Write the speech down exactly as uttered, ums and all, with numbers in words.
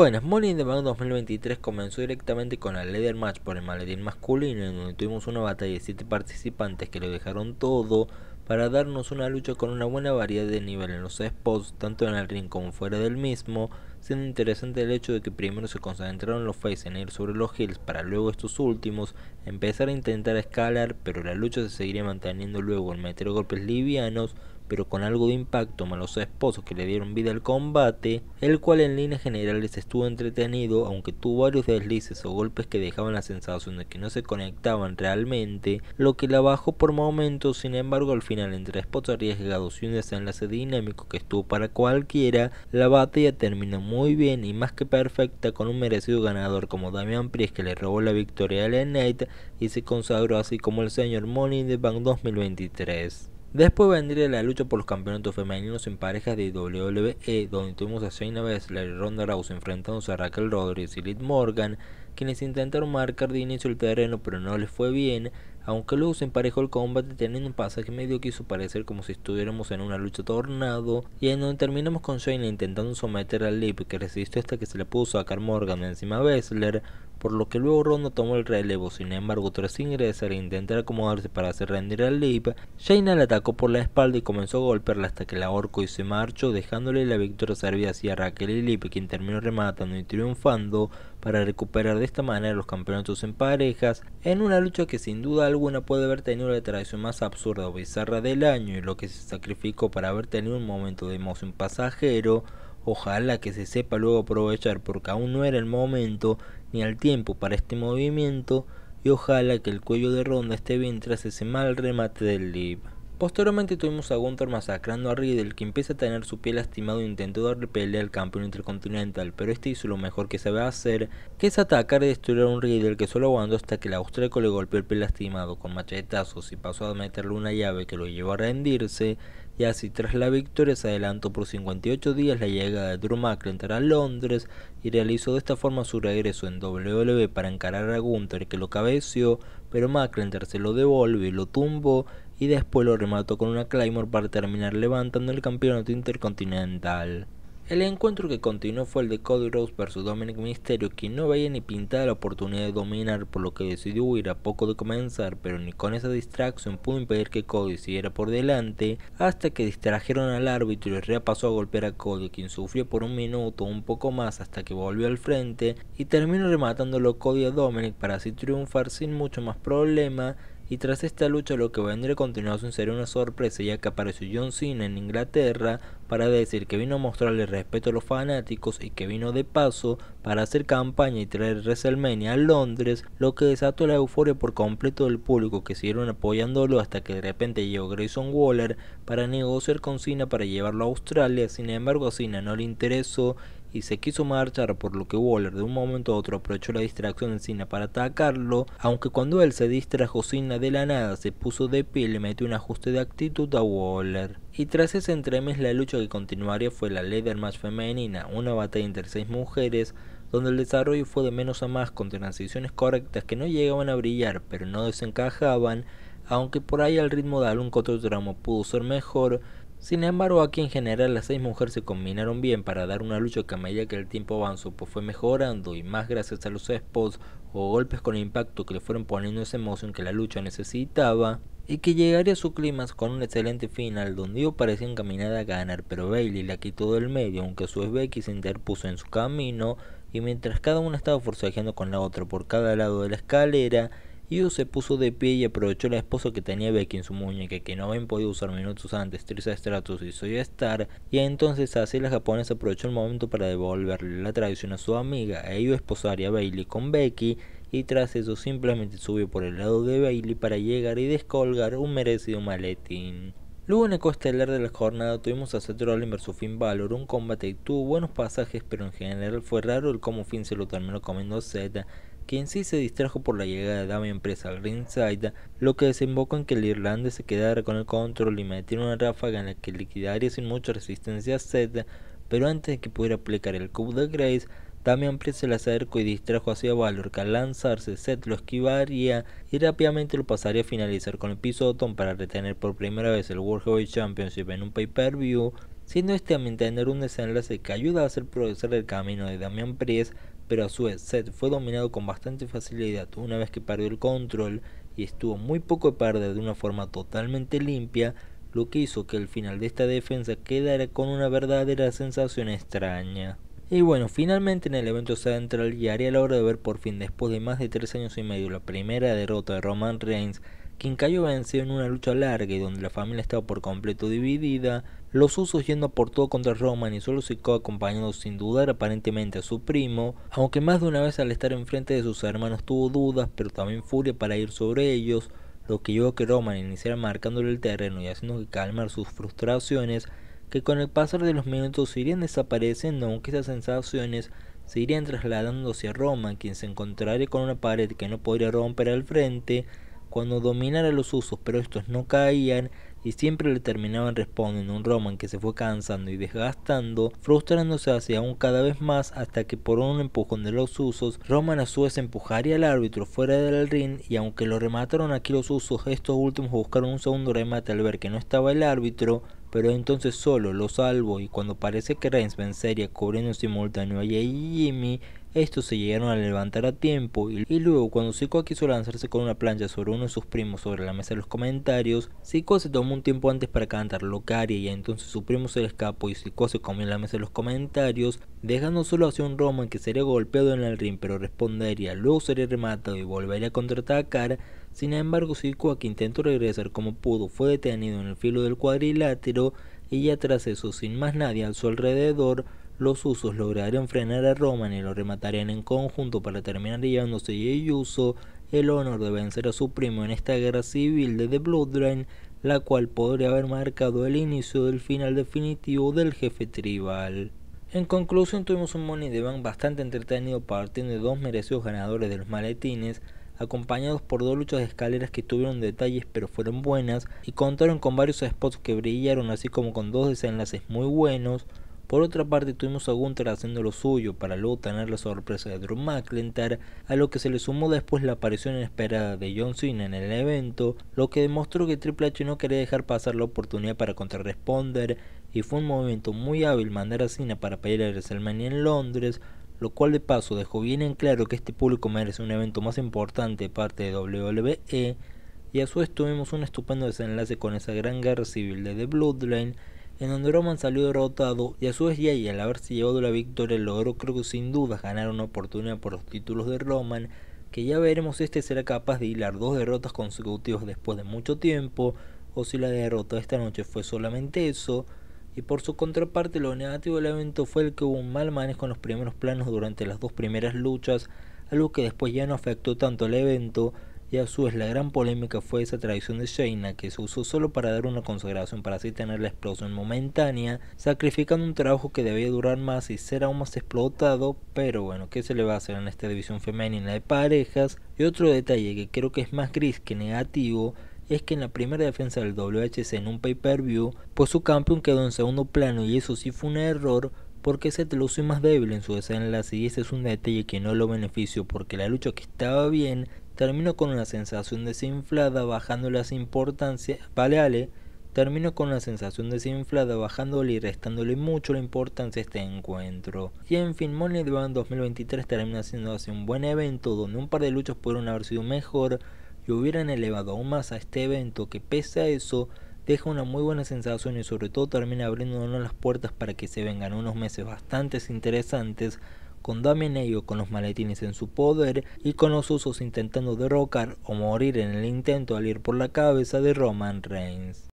Buenas, Money in the Bank dos mil veintitrés comenzó directamente con el Leather Match por el maletín masculino, en donde tuvimos una batalla de siete participantes que lo dejaron todo para darnos una lucha con una buena variedad de nivel en los spots, tanto en el ring como fuera del mismo, siendo interesante el hecho de que primero se concentraron los face en ir sobre los heels para luego estos últimos empezar a intentar escalar, pero la lucha se seguiría manteniendo luego en meter golpes livianos, pero con algo de impacto malos esposos que le dieron vida al combate, el cual en líneas generales estuvo entretenido, aunque tuvo varios deslices o golpes que dejaban la sensación de que no se conectaban realmente, lo que la bajó por momentos. Sin embargo, al final, entre spots arriesgados y un desenlace dinámico que estuvo para cualquiera, la batalla terminó muy bien y más que perfecta, con un merecido ganador como Damian Priest, que le robó la victoria a L A Knight y se consagró así como el señor Money in the Bank dos mil veintitrés. Después vendría la lucha por los campeonatos femeninos en parejas de W W E, donde tuvimos a Shayna Baszler y Ronda Rousey enfrentándose a Raquel Rodríguez y Liv Morgan, quienes intentaron marcar de inicio el terreno pero no les fue bien, aunque luego se emparejó el combate teniendo un pasaje medio que hizo parecer como si estuviéramos en una lucha tornado, y en donde terminamos con Shayna intentando someter a Liv, que resistió hasta que se le pudo sacar Morgan de encima a Baszler, por lo que luego Ronda tomó el relevo. Sin embargo, tras ingresar e intentar acomodarse para hacer rendir al Liv, Shayna la atacó por la espalda y comenzó a golpearla hasta que la ahorcó y se marchó, dejándole la victoria servida así a Raquel y Liv, quien terminó rematando y triunfando para recuperar de esta manera los campeonatos en parejas, en una lucha que sin duda alguna puede haber tenido la tradición más absurda o bizarra del año, y lo que se sacrificó para haber tenido un momento de emoción pasajero. Ojalá que se sepa luego aprovechar, porque aún no era el momento ni el tiempo para este movimiento, y ojalá que el cuello de Ronda esté bien tras ese mal remate del Liv. Posteriormente tuvimos a Gunther masacrando a Riddle, que empieza a tener su pie lastimado e intentó darle pelea al campeón intercontinental, pero este hizo lo mejor que sabe hacer, que es atacar y destruir a un Riddle que solo aguantó hasta que el austríaco le golpeó el pie lastimado con machetazos y pasó a meterle una llave que lo llevó a rendirse, y así tras la victoria se adelantó por cincuenta y ocho días la llegada de Drew McIntyre a Londres y realizó de esta forma su regreso en W W E para encarar a Gunther, que lo cabeció, pero McIntyre se lo devolvió y lo tumbó, y después lo remató con una Claymore para terminar levantando el campeonato intercontinental. El encuentro que continuó fue el de Cody Rhodes versus Dominic Mysterio, quien no veía ni pintada la oportunidad de dominar, por lo que decidió huir a poco de comenzar, pero ni con esa distracción pudo impedir que Cody siguiera por delante, hasta que distrajeron al árbitro y Rhea pasó a golpear a Cody, quien sufrió por un minuto o un poco más hasta que volvió al frente y terminó rematándolo Cody a Dominic para así triunfar sin mucho más problema. Y tras esta lucha, lo que vendría a continuación sería una sorpresa, ya que apareció John Cena en Inglaterra para decir que vino a mostrarle respeto a los fanáticos y que vino de paso para hacer campaña y traer WrestleMania a Londres, lo que desató la euforia por completo del público, que siguieron apoyándolo hasta que de repente llegó Grayson Waller para negociar con Cena para llevarlo a Australia. Sin embargo, a Cena no le interesó y se quiso marchar, por lo que Waller de un momento a otro aprovechó la distracción de Cena para atacarlo, aunque cuando él se distrajo, Cena de la nada se puso de pie y le metió un ajuste de actitud a Waller. Y tras ese entremés, la lucha que continuaría fue la Leather Match femenina, una batalla entre seis mujeres, donde el desarrollo fue de menos a más, con transiciones correctas que no llegaban a brillar pero no desencajaban, aunque por ahí al ritmo de algún que otro tramo pudo ser mejor. Sin embargo, aquí en general las seis mujeres se combinaron bien para dar una lucha que a medida que el tiempo avanzó pues fue mejorando, y más gracias a los spots o golpes con impacto que le fueron poniendo esa emoción que la lucha necesitaba, y que llegaría a su clímax con un excelente final donde yo parecía encaminada a ganar, pero Bailey la quitó del medio, aunque a su vez Becky se interpuso en su camino, y mientras cada una estaba forcejeando con la otra por cada lado de la escalera, I Y O se puso de pie y aprovechó la esposa que tenía Becky en su muñeca, que no habían podido usar minutos antes Trish Stratus y Soya Star, y entonces así la japonesa aprovechó el momento para devolverle la traición a su amiga e I Y O esposaría a Bailey con Becky, y tras eso simplemente subió por el lado de Bailey para llegar y descolgar un merecido maletín. Luego en el coestelar de la jornada tuvimos a Seth Rollins versus Finn Balor, un combate que tuvo buenos pasajes, pero en general fue raro el cómo Finn se lo terminó comiendo a Seth, quien sí se distrajo por la llegada de Damian Priest al ringside, lo que desembocó en que el irlandés se quedara con el control y metiera una ráfaga en la que liquidaría sin mucha resistencia a Seth, pero antes de que pudiera aplicar el coup de Grace, Damian Priest se le acercó y distrajo hacia Balor, que al lanzarse Seth lo esquivaría y rápidamente lo pasaría a finalizar con el pisotón para retener por primera vez el World Heavyweight Championship en un pay-per-view. siendo este a mi entender un desenlace que ayuda a hacer progresar el camino de Damian Priest, pero a su vez Seth fue dominado con bastante facilidad una vez que perdió el control y estuvo muy poco de perder de una forma totalmente limpia, lo que hizo que el final de esta defensa quedara con una verdadera sensación extraña. Y bueno, finalmente en el evento central llegaría la hora de ver por fin, después de más de tres años y medio, la primera derrota de Roman Reigns, quien cayó vencido en una lucha larga y donde la familia estaba por completo dividida, los Usos yendo por todo contra Roman y solo Sikoa acompañado sin dudar aparentemente a su primo, aunque más de una vez al estar enfrente de sus hermanos tuvo dudas pero también furia para ir sobre ellos, lo que llevó a que Roman iniciara marcándole el terreno y haciendo que calmar sus frustraciones, que con el pasar de los minutos se irían desapareciendo, aunque esas sensaciones se irían trasladando hacia Roman, quien se encontraría con una pared que no podría romper al frente cuando dominara los Usos, pero estos no caían y siempre le terminaban respondiendo, un Roman que se fue cansando y desgastando, frustrándose hacia aún cada vez más, hasta que por un empujón de los Usos, Roman a su vez empujaría al árbitro fuera del ring, y aunque lo remataron aquí los Usos, estos últimos buscaron un segundo remate al ver que no estaba el árbitro, pero entonces solo lo salvó, y cuando parece que Reigns vencería cubriendo simultáneo a Jey y Jimmy, estos se llegaron a levantar a tiempo, y, y luego cuando Sikoa quiso lanzarse con una plancha sobre uno de sus primos sobre la mesa de los comentarios, Sikoa se tomó un tiempo antes para cantar lo que haría, y entonces su primo se le escapó y Sikoa se comió en la mesa de los comentarios, dejando solo hacia un Roman que sería golpeado en el ring pero respondería, luego sería rematado y volvería a contraatacar. Sin embargo, Sikoa, que intentó regresar como pudo, fue detenido en el filo del cuadrilátero, y ya tras eso, sin más nadie a su alrededor, los Usos lograrían frenar a Roman y lo rematarían en conjunto para terminar llevándose Jey Uso el honor de vencer a su primo en esta guerra civil de The Bloodline, la cual podría haber marcado el inicio del final definitivo del jefe tribal. En conclusión, tuvimos un Money in the Bank bastante entretenido, partiendo de dos merecidos ganadores de los maletines, acompañados por dos luchas de escaleras que tuvieron detalles pero fueron buenas, y contaron con varios spots que brillaron, así como con dos desenlaces muy buenos. Por otra parte, tuvimos a Gunther haciendo lo suyo para luego tener la sorpresa de Drew McIntyre, a lo que se le sumó después la aparición inesperada de John Cena en el evento, lo que demostró que Triple H no quería dejar pasar la oportunidad para contrarresponder, y fue un movimiento muy hábil mandar a Cena para pelear a WrestleMania en Londres, lo cual de paso dejó bien en claro que este público merece un evento más importante de parte de W W E, y a su vez tuvimos un estupendo desenlace con esa gran guerra civil de The Bloodline, en donde Roman salió derrotado, y a su vez Jey, al haberse llevado la victoria, logró, creo que sin dudas, ganar una oportunidad por los títulos de Roman, que ya veremos si este será capaz de hilar dos derrotas consecutivas después de mucho tiempo, o si la derrota de esta noche fue solamente eso. Y por su contraparte, lo negativo del evento fue el que hubo un mal manejo en los primeros planos durante las dos primeras luchas, algo que después ya no afectó tanto al evento, y a su vez la gran polémica fue esa traición de Shayna, que se usó solo para dar una consagración para así tener la explosión momentánea, sacrificando un trabajo que debía durar más y ser aún más explotado, pero bueno, ¿qué se le va a hacer en esta división femenina de parejas? Y otro detalle que creo que es más gris que negativo, es que en la primera defensa del W H C en un pay-per-view, pues su campeón quedó en segundo plano, y eso sí fue un error, porque Seth lo hizo más débil en su desenlace, y ese es un detalle que no lo benefició, porque la lucha que estaba bien terminó con una sensación desinflada bajándole la importancia, vale, vale, terminó con una sensación desinflada bajándole y restándole mucho la importancia a este encuentro. Y en fin, Money in the Bank dos mil veintitrés termina siendo así un buen evento, donde un par de luchas pudieron haber sido mejor y hubieran elevado aún más a este evento, que pese a eso deja una muy buena sensación y sobre todo termina abriéndonos las puertas para que se vengan unos meses bastante interesantes, con Damian Priest con los maletines en su poder y con los Usos intentando derrocar o morir en el intento al ir por la cabeza de Roman Reigns.